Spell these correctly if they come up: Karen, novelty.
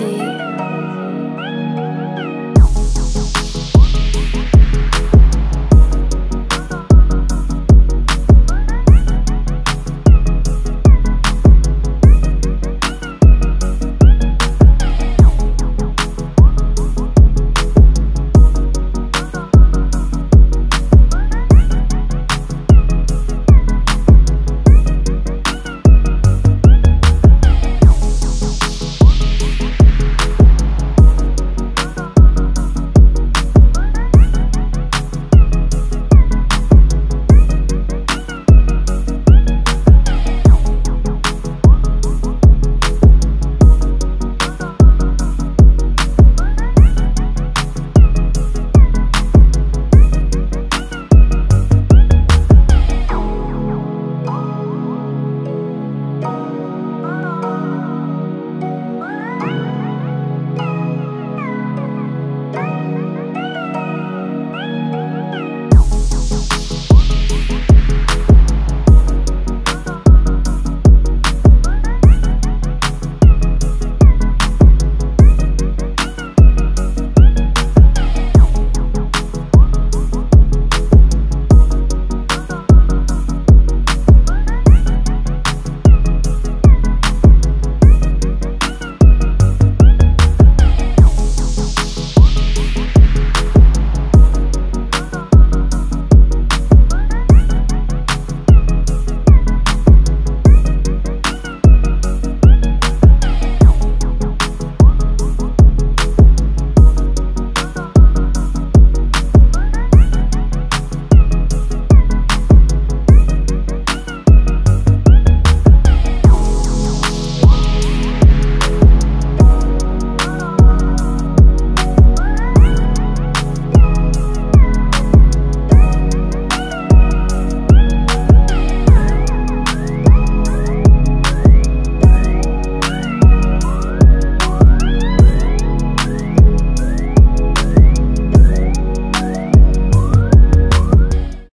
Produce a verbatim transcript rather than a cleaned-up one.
novelty.